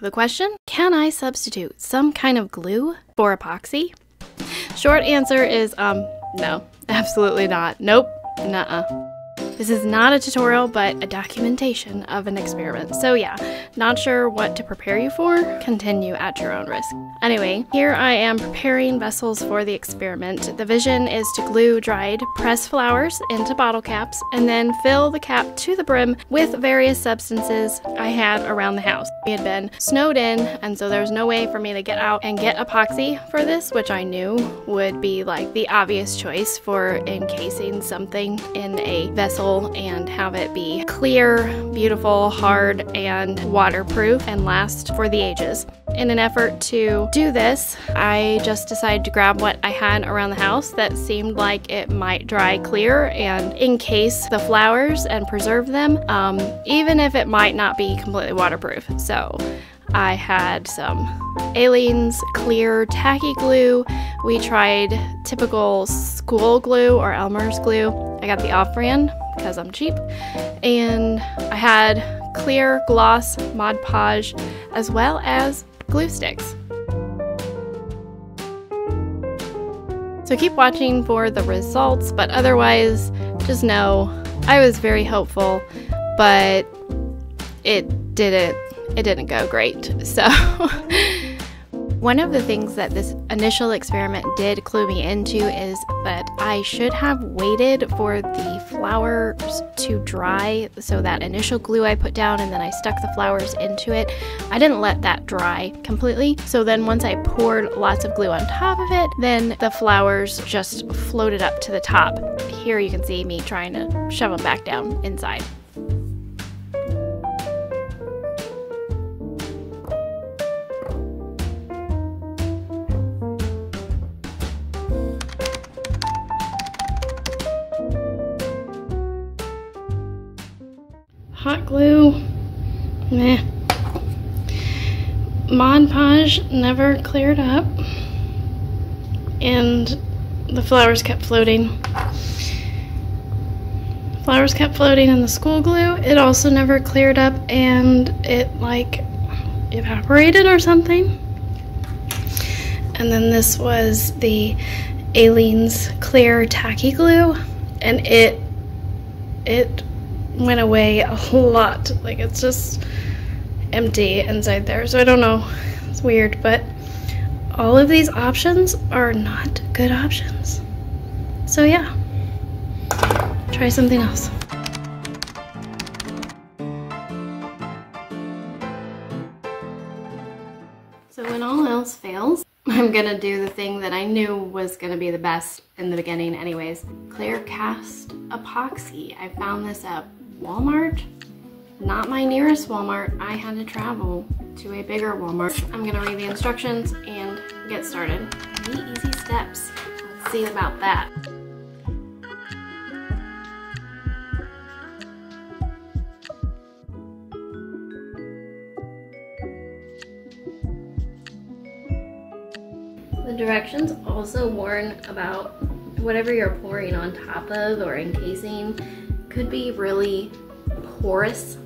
The question, can I substitute some kind of glue for epoxy? Short answer is, no, absolutely not. Nope, nuh-uh. This is not a tutorial, but a documentation of an experiment. So yeah, not sure what to prepare you for? Continue at your own risk. Anyway, here I am preparing vessels for the experiment. The vision is to glue dried press flowers into bottle caps and then fill the cap to the brim with various substances I had around the house. We had been snowed in, and so there was no way for me to get out and get epoxy for this, which I knew would be like the obvious choice for encasing something in a vessel and have it be clear, beautiful, hard, and waterproof and last for the ages. In an effort to do this, I just decided to grab what I had around the house that seemed like it might dry clear and encase the flowers and preserve them, even if it might not be completely waterproof. So I had some Aleene's clear tacky glue. We tried typical school glue or Elmer's glue. I got the off-brand because I'm cheap. And I had clear gloss Mod Podge as well as glue sticks. So keep watching for the results, but otherwise just know I was very hopeful, but it didn't go great. So one of the things that this initial experiment did clue me into is that I should have waited for the flowers to dry. So that initial glue I put down and then I stuck the flowers into it, I didn't let that dry completely. So then once I poured lots of glue on top of it, then the flowers just floated up to the top. Here you can see me trying to shove them back down inside. Hot glue, meh. Mod Podge never cleared up, and the flowers kept floating. Flowers kept floating in the school glue. It also never cleared up, and it like evaporated or something. And then this was the Aleene's clear tacky glue, and it went away a lot. Like, it's just empty inside there, so I don't know, it's weird, but all of these options are not good options. So yeah, try something else. So when all else fails, I'm gonna do the thing that I knew was gonna be the best in the beginning anyways. Clear Cast epoxy. I found this at Walmart, not my nearest Walmart. I had to travel to a bigger Walmart. I'm gonna read the instructions and get started. Three easy steps. Let's see about that. The directions also warn about whatever you're pouring on top of or encasing could be really porous,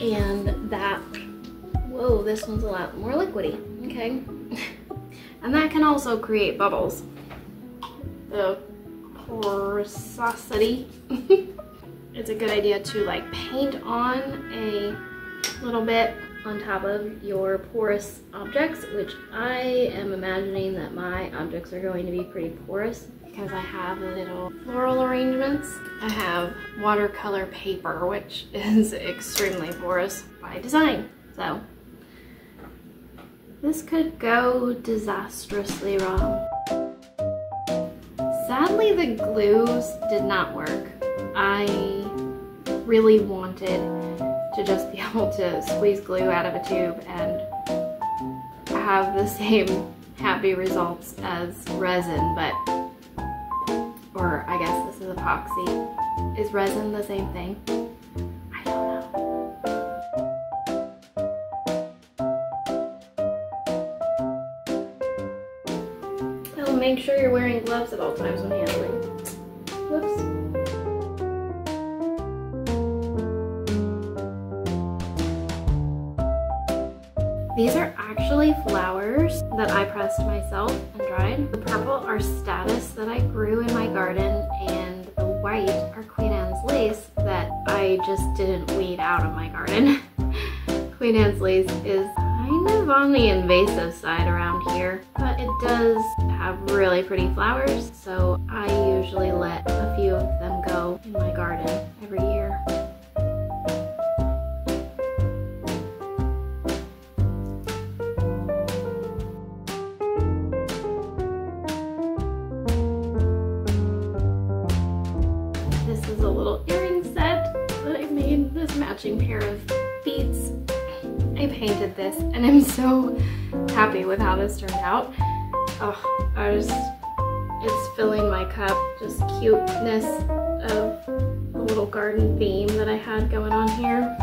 and that, whoa, this one's a lot more liquidy, okay. And that can also create bubbles. The porosity. It's a good idea to like paint on a little bit on top of your porous objects, which I am imagining that my objects are going to be pretty porous because I have little floral arrangements. I have watercolor paper, which is extremely porous by design. So this could go disastrously wrong. Sadly, the glues did not work. I really wanted to just be able to squeeze glue out of a tube and have the same happy results as resin, but, or I guess this is epoxy. Is resin the same thing? I don't know. So make sure you're wearing gloves at all times when handling. Whoops. These are actually flowers that I pressed myself and dried. The purple are statice that I grew in my garden, and the white are Queen Anne's lace that I just didn't weed out of my garden. Queen Anne's lace is kind of on the invasive side around here, but it does have really pretty flowers, so I usually let a few of them go in my garden every year. This is a little earring set that I made, this matching pair of beads. I painted this and I'm so happy with how this turned out. Oh, it's filling my cup, just cuteness of the little garden theme that I had going on here.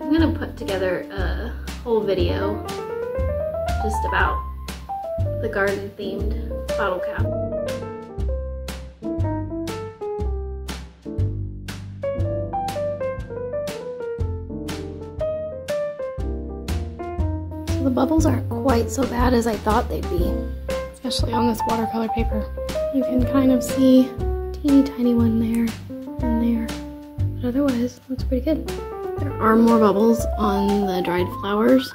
I'm gonna put together a whole video just about the garden themed bottle cap. The bubbles aren't quite so bad as I thought they'd be, especially on this watercolor paper. You can kind of see a teeny tiny one there and there, but otherwise looks pretty good. There are more bubbles on the dried flowers.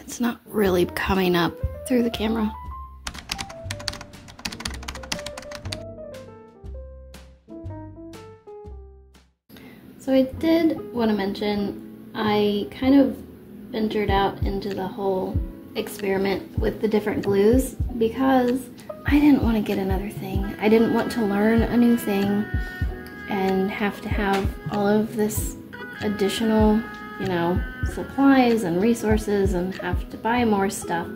It's not really coming up through the camera. So I did want to mention, I kind of ventured out into the whole experiment with the different glues because I didn't want to get another thing. I didn't want to learn a new thing and have to have all of this additional, you know, supplies and resources and have to buy more stuff.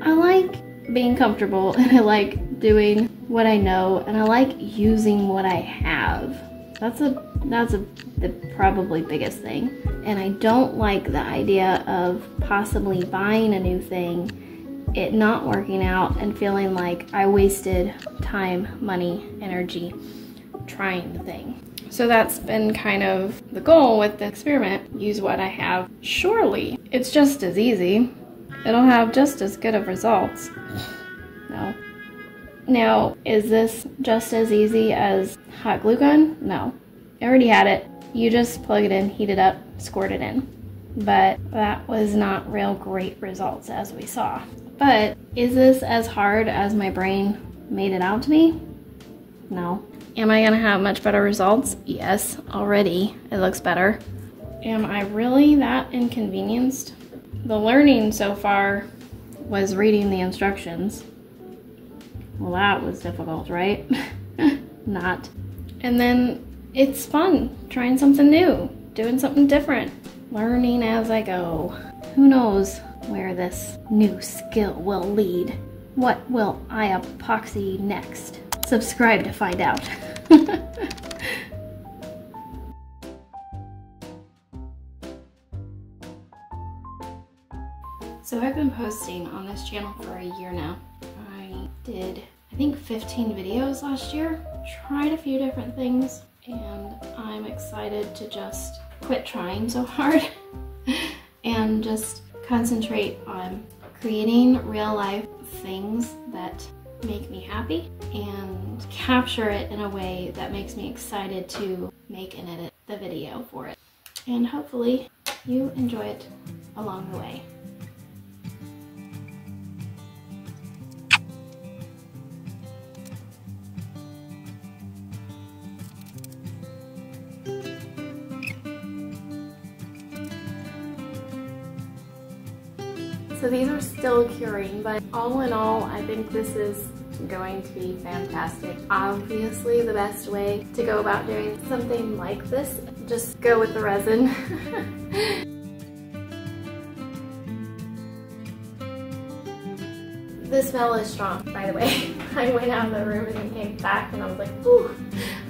I like being comfortable and I like doing what I know and I like using what I have. That's the probably biggest thing. And I don't like the idea of possibly buying a new thing, it not working out, and feeling like I wasted time, money, energy trying the thing. So that's been kind of the goal with the experiment. Use what I have. Surely it's just as easy. It'll have just as good of results. No. Now, is this just as easy as hot glue gun? No. I already had it. You just plug it in, heat it up, squirt it in. But that was not real great results as we saw. But is this as hard as my brain made it out to be? No. Am I gonna have much better results? Yes, already it looks better. Am I really that inconvenienced? The learning so far was reading the instructions. Well, that was difficult, right? Not. And then it's fun trying something new, doing something different, learning as I go. Who knows where this new skill will lead? What will I epoxy next? Subscribe to find out. So I've been posting on this channel for a year now. Did I think 15 videos last year, tried a few different things, and I'm excited to just quit trying so hard and just concentrate on creating real life things that make me happy and capture it in a way that makes me excited to make and edit the video for it. And hopefully you enjoy it along the way. So these are still curing, but all in all, I think this is going to be fantastic. Obviously, the best way to go about doing something like this, just go with the resin. The smell is strong, by the way. I went out of the room and then came back and I was like, ooh,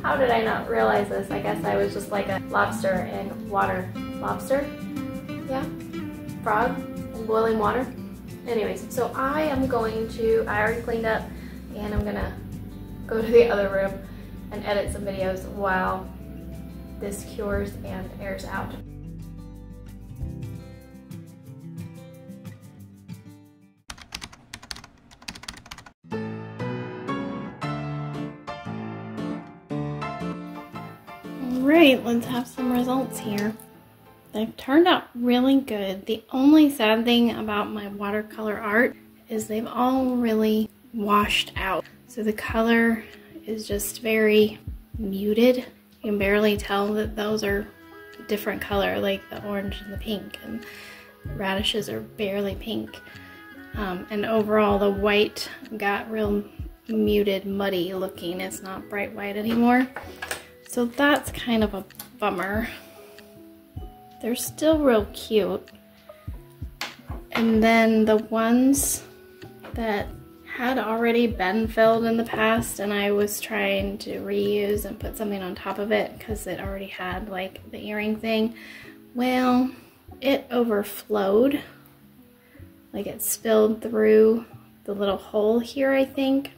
how did I not realize this? I guess I was just like a lobster in water. Lobster? Yeah? Frog? Boiling water. Anyways, so I already cleaned up and I'm gonna go to the other room and edit some videos while this cures and airs out. Alright, let's have some results here. They've turned out really good. The only sad thing about my watercolor art is they've all really washed out. So the color is just very muted. You can barely tell that those are different color, like the orange and the pink, and radishes are barely pink. And overall the white got real muted, muddy looking. It's not bright white anymore. So that's kind of a bummer. They're still real cute. And then the ones that had already been filled in the past and I was trying to reuse and put something on top of it because it already had like the earring thing, well, it overflowed. Like it spilled through the little hole here, I think,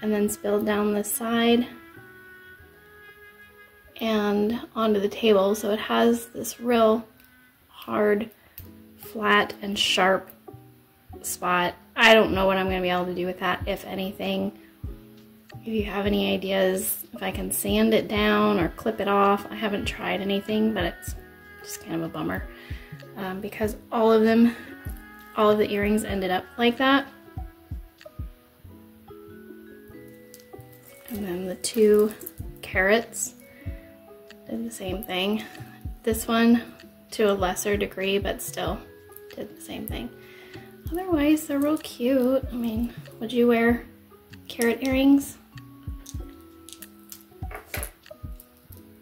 and then spilled down this side and onto the table. So it has this real hard, flat, and sharp spot. I don't know what I'm gonna be able to do with that, if anything. If you have any ideas, if I can sand it down or clip it off. I haven't tried anything, but it's just kind of a bummer because all of the earrings ended up like that. And then the two carrots did the same thing. This one to a lesser degree, but still did the same thing. Otherwise, they're real cute. I mean, would you wear carrot earrings?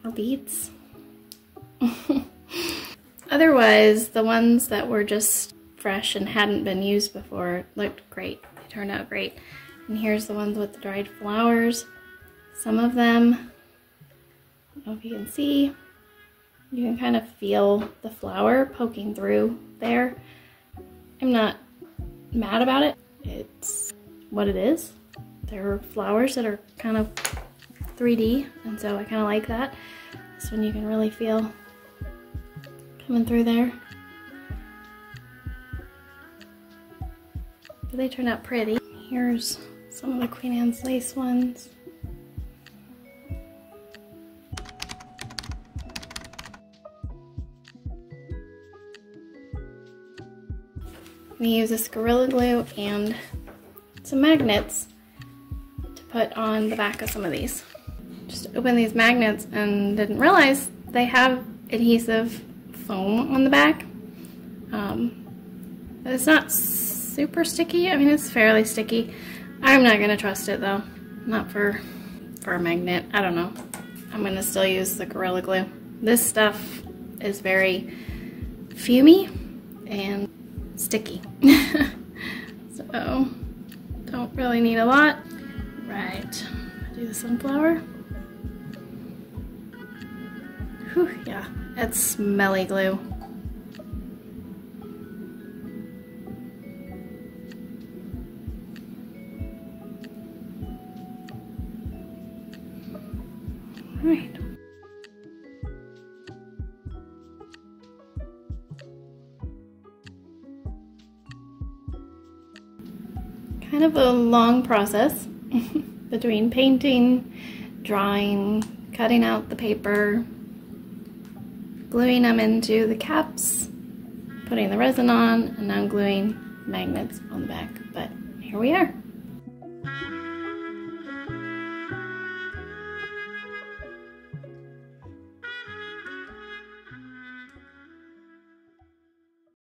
Or beads? Otherwise, the ones that were just fresh and hadn't been used before looked great. They turned out great. And here's the ones with the dried flowers. Some of them, I don't know if you can see, you can kind of feel the flower poking through there. I'm not mad about it. It's what it is. There are flowers that are kind of 3D, and so I kind of like that. This one you can really feel coming through there. But they turned out pretty. Here's some of the Queen Anne's lace ones. I'm gonna use this Gorilla Glue and some magnets to put on the back of some of these. Just open these magnets and didn't realize they have adhesive foam on the back. It's not super sticky. I mean, it's fairly sticky. I'm not gonna trust it though. Not for a magnet. I don't know. I'm gonna still use the Gorilla Glue. This stuff is very fumey and sticky. So don't really need a lot. Right. Do the sunflower. Whew, yeah. That's smelly glue. Alright. Kind of a long process between painting, drawing, cutting out the paper, gluing them into the caps, putting the resin on, and now gluing magnets on the back. But here we are.